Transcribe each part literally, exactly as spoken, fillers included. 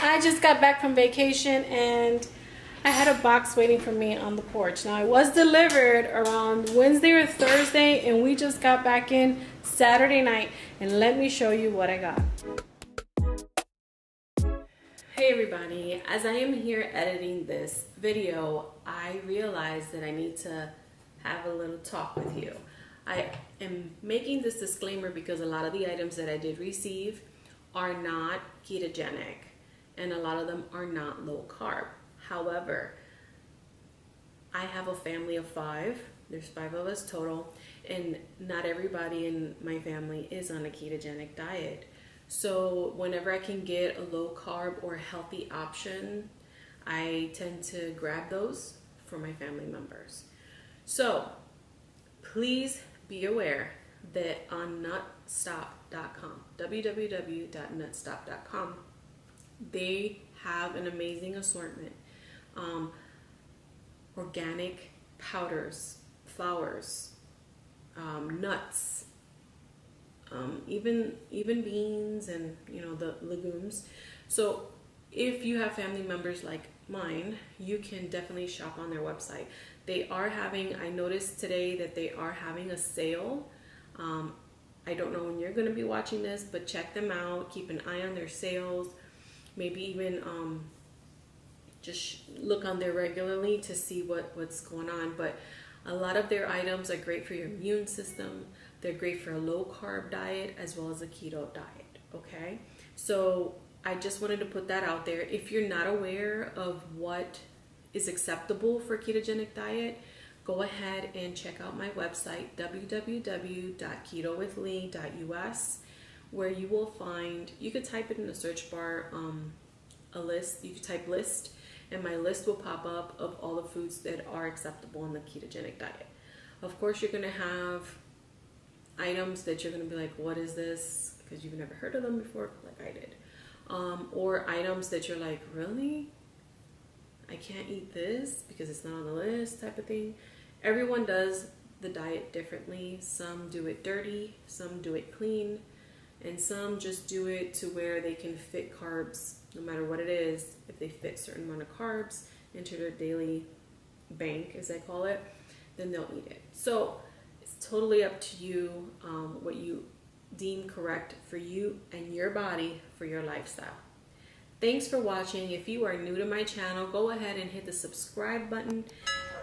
I just got back from vacation and I had a box waiting for me on the porch. Now, it was delivered around Wednesday or Thursday, and we just got back in Saturday night, and let me show you what I got. Hey everybody, as I am here editing this video, I realized that I need to have a little talk with you. I am making this disclaimer because a lot of the items that I did receive are not ketogenic, and a lot of them are not low carb. However, I have a family of five. There's five of us total, and not everybody in my family is on a ketogenic diet. So whenever I can get a low carb or healthy option, I tend to grab those for my family members. So please be aware that on nut stop dot com, w w w dot nut stop dot com, they have an amazing assortment. Um, organic powders, flowers, um, nuts, um, even even beans, and you know, the legumes. So if you have family members like mine, you can definitely shop on their website. They are having, I noticed today that they are having a sale. Um, I don't know when you're going to be watching this, but check them out. Keep an eye on their sales. Maybe even um, just look on there regularly to see what, what's going on. But a lot of their items are great for your immune system. They're great for a low-carb diet as well as a keto diet, okay? So I just wanted to put that out there. If you're not aware of what is acceptable for a ketogenic diet, go ahead and check out my website, w w w dot keto with lee dot u s, where you will find, you could type it in the search bar, um, a list, you could type list, and my list will pop up of all the foods that are acceptable in the ketogenic diet. Of course, you're gonna have items that you're gonna be like, what is this? Because you've never heard of them before, like I did. Um, or items that you're like, really? I can't eat this because it's not on the list, type of thing. Everyone does the diet differently. Some do it dirty, some do it clean, and some just do it to where they can fit carbs, no matter what it is. If they fit a certain amount of carbs into their daily bank, as I call it, then they'll eat it. So it's totally up to you, um, what you deem correct for you and your body for your lifestyle. Thanks for watching. If you are new to my channel, go ahead and hit the subscribe button.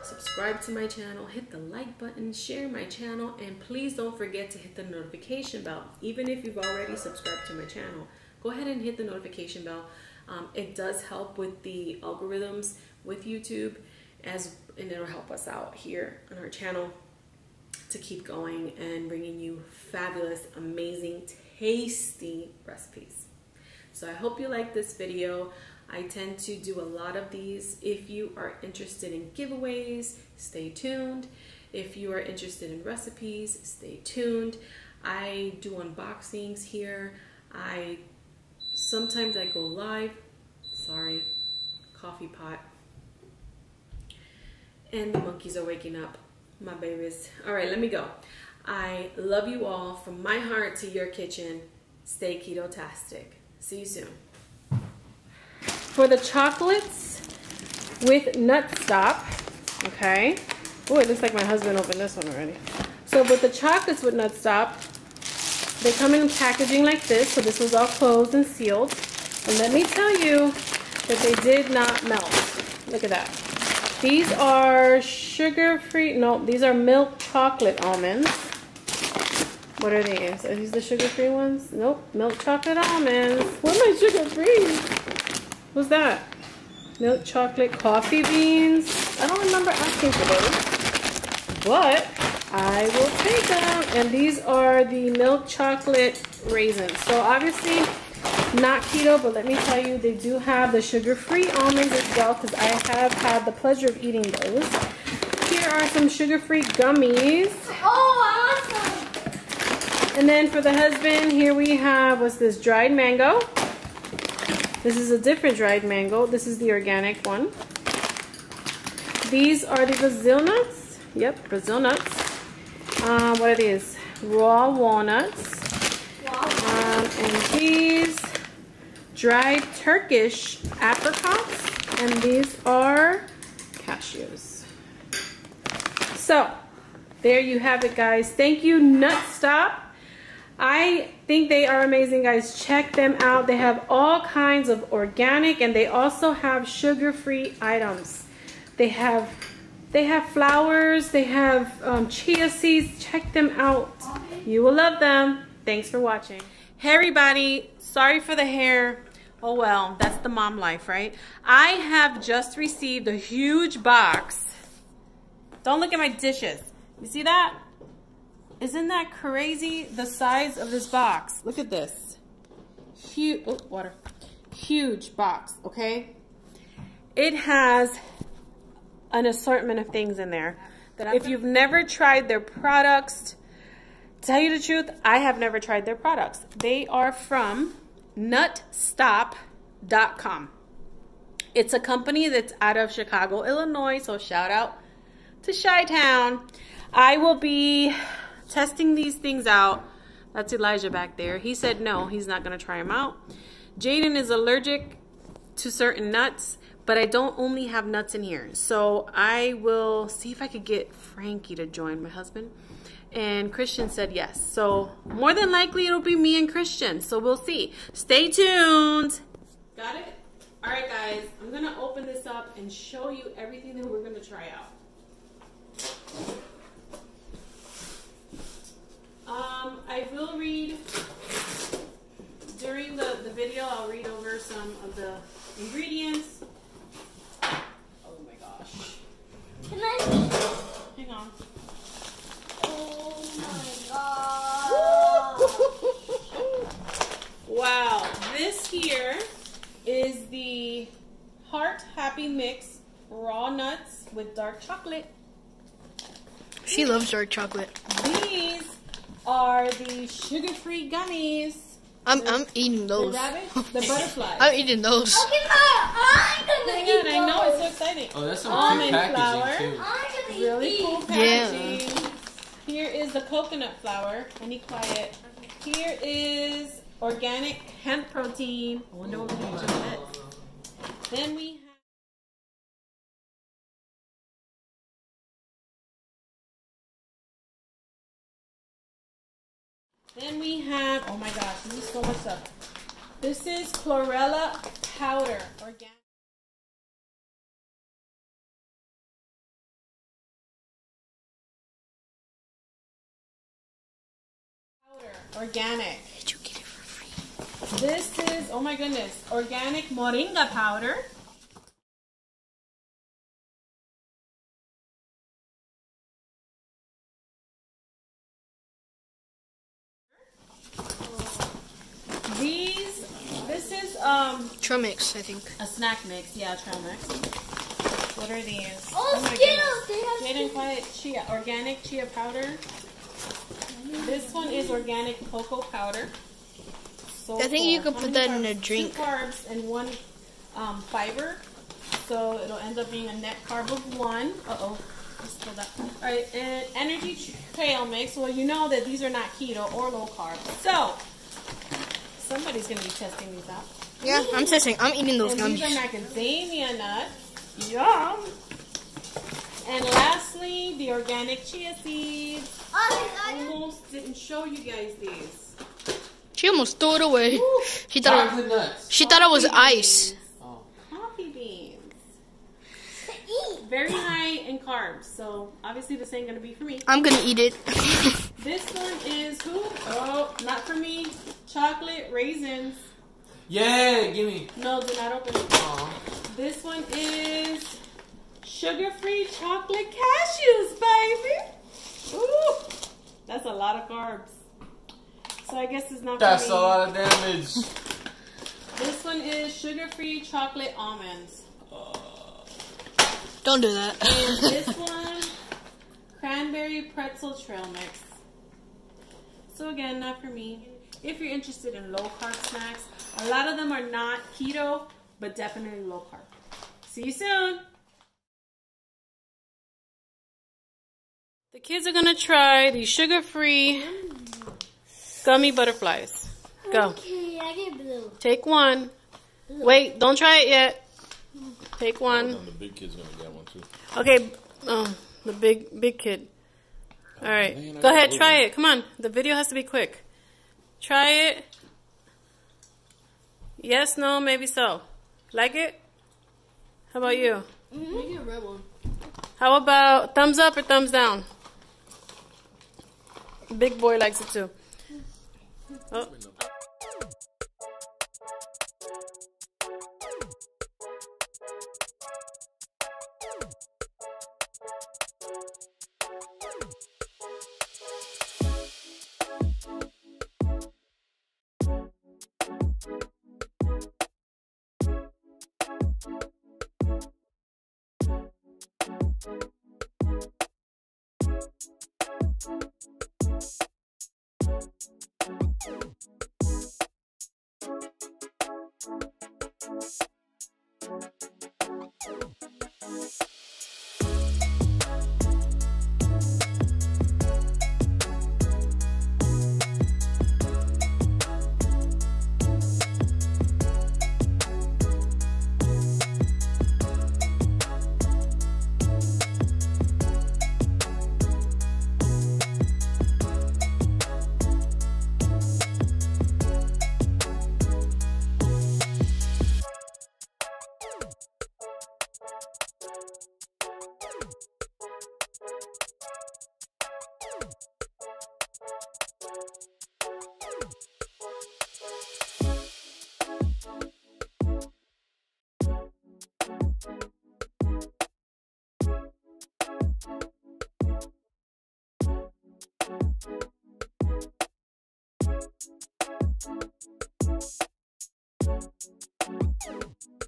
Subscribe to my channel, hit the like button, share my channel, and please don't forget to hit the notification bell. Even if you've already subscribed to my channel, go ahead and hit the notification bell. Um, it does help with the algorithms with YouTube, as and it'll help us out here on our channel to keep going and bringing you fabulous, amazing, tasty recipes. So I hope you like this video. I tend to do a lot of these. If you are interested in giveaways, stay tuned. If you are interested in recipes, stay tuned. I do unboxings here. I sometimes I go live. Sorry, coffee pot. And the monkeys are waking up, my babies. All right, let me go. I love you all from my heart to your kitchen. Stay keto-tastic. See you soon. For the chocolates with NutStop, okay. Oh, it looks like my husband opened this one already. So, but the chocolates with NutStop, they come in packaging like this. So this was all closed and sealed. And let me tell you that they did not melt. Look at that. These are sugar-free, no, these are milk chocolate almonds. What are these? Are these the sugar-free ones? Nope, milk chocolate almonds. What am I sugar-free? What's that? Milk chocolate coffee beans. I don't remember asking for those, but I will take them. And these are the milk chocolate raisins. So obviously not keto, but let me tell you, they do have the sugar-free almonds as well, because I have had the pleasure of eating those. Here are some sugar-free gummies. Oh, awesome! And then for the husband, here we have, what's this? Dried mango. This is a different dried mango. This is the organic one. These are the Brazil nuts. Yep, Brazil nuts. Uh, what are these? Raw walnuts. Um, and these dried Turkish apricots. And these are cashews. So, there you have it, guys. Thank you, NutStop. I think they are amazing, guys. Check them out. They have all kinds of organic, and they also have sugar-free items. They have they have flowers. They have um, chia seeds. Check them out. You will love them. Thanks for watching. Hey, everybody. Sorry for the hair. Oh, well, that's the mom life, right? I have just received a huge box. Don't look at my dishes. You see that? Isn't that crazy, the size of this box? Look at this. Huge, oh, water. Huge box, okay? It has an assortment of things in there. That if you've never tried their products, to tell you the truth, I have never tried their products. They are from nut stop dot com. It's a company that's out of Chicago, Illinois, so shout out to Chi-Town. I will be testing these things out. That's Elijah back there. He said no, he's not going to try them out. Jaden is allergic to certain nuts, but I don't only have nuts in here. So I will see if I could get Frankie to join, my husband. And Christian said yes. So more than likely it'll be me and Christian. So we'll see. Stay tuned. Got it? All right, guys. I'm going to open this up and show you everything that we're going to try out. Um, I will read, during the, the video, I'll read over some of the ingredients. Oh my gosh. Can I? Hang on. Oh my gosh. Wow. This here is the Heart Happy Mix raw nuts with dark chocolate. She loves dark chocolate. These are the sugar-free gummies. I'm, the, I'm eating those. The rabbit, the butterflies. I'm eating those. Okay, I'm gonna Hang eat on, those. I know, it's so exciting. Oh, that's some almond flour. Too. I'm gonna really eat cool packaging. Yeah. Here is the coconut flour. I need quiet. Here is organic hemp protein. I wonder what we're gonna do with it. Then we have Then we have, oh my gosh, this is so much stuff. This is chlorella powder, organic. Powder, organic. Did you get it for free? This is, oh my goodness, organic moringa powder. These, this is, um... tra-mix, I think. A snack mix, yeah, tra-mix. What are these? Oh, oh Skittles! They have Jaden, quiet, chia, organic chia powder. This one is organic cocoa powder. So I think cool. you could put that carbs, in a drink. Two carbs and one um, fiber. So it'll end up being a net carb of one. Uh-oh. Alright, and energy trail mix. Well, you know that these are not keto or low carb. So... somebody's going to be testing these out. Yeah, I'm testing. I'm eating those and gummies. These are macadamia nuts. Yum. And lastly, the organic chia seeds. Oh, I almost didn't show you guys these. She almost threw it away. Ooh. She thought it was nuts. She thought it was ice. Oh. Coffee beans. To eat. Very high in carbs, so obviously this ain't going to be for me. I'm going to eat it. This one is who? Oh, not for me. Chocolate raisins. Yeah, give me. No, do not open it. Aww. This one is sugar-free chocolate cashews, baby. Ooh, that's a lot of carbs. So I guess it's not. That's a lot of damage. This one is sugar-free chocolate almonds. Oh. Don't do that. And this one, cranberry pretzel trail mix. So again, not for me. If you're interested in low carb snacks or A lot of them are not keto, but definitely low carb. See you soon. The kids are going to try the sugar-free gummy butterflies. Go. Okay, I get blue. Take one. Blue. Wait, don't try it yet. Take one. Oh, no, the big kid's going to get one too. Okay, oh, the big big kid. All right, man, go ahead, try it. Come on, the video has to be quick. Try it. Yes, no, maybe so. Like it? How about you? Mm-hmm. Maybe a red one. How about thumbs up or thumbs down? Big boy likes it too. Oh. Thank you.